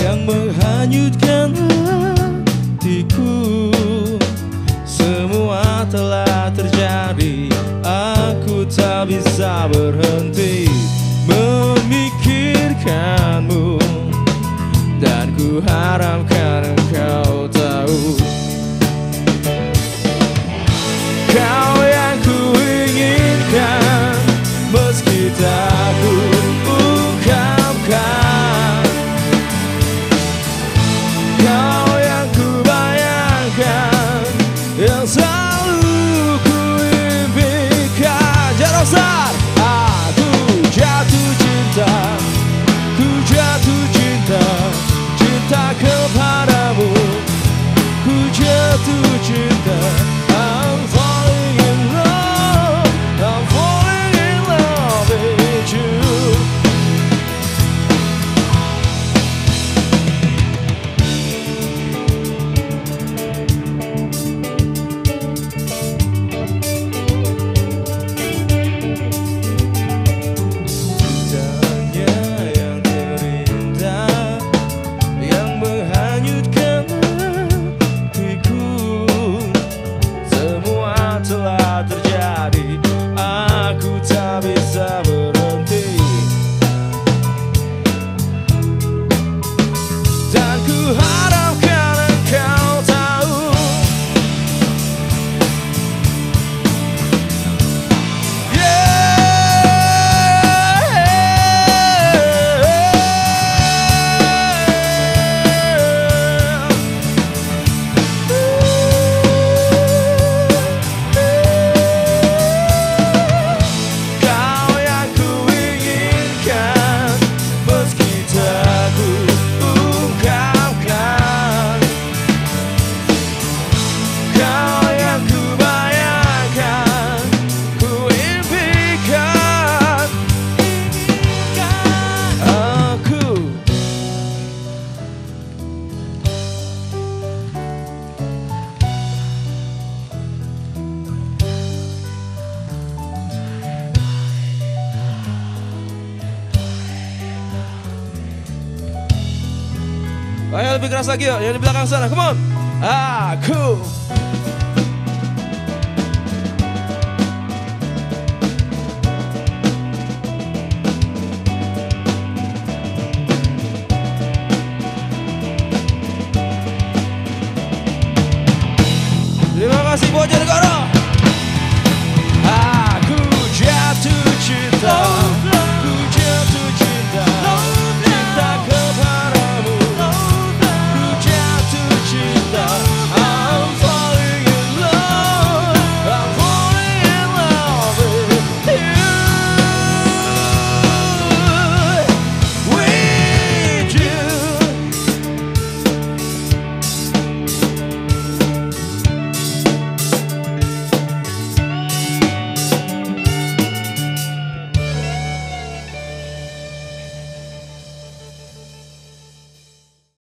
yang menghanyutkan hatiku. Semua telah terjadi, aku tak bisa berhenti memikirkanmu, dan ku harapkan engkau tahu. Kau yang ku inginkan, meski tak ku ungkapkan. Ayo lebih keras lagi yuk, yang di belakang sana, come on. Aku